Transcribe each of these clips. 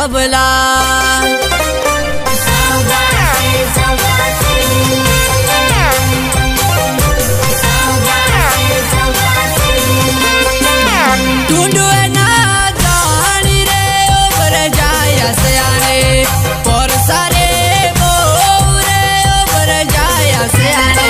तबला। ढूंढे ना जानी रे ओवर जाया सयाने पर सारे मोरे ओवर जाया सयाने।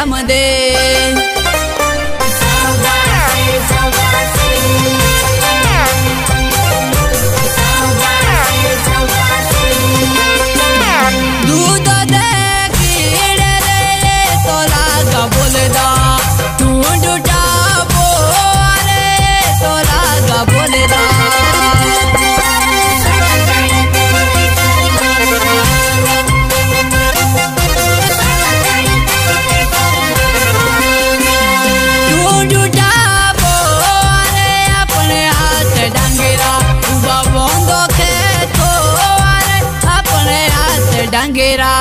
I'm a day। डांगेरा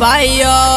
भाइयों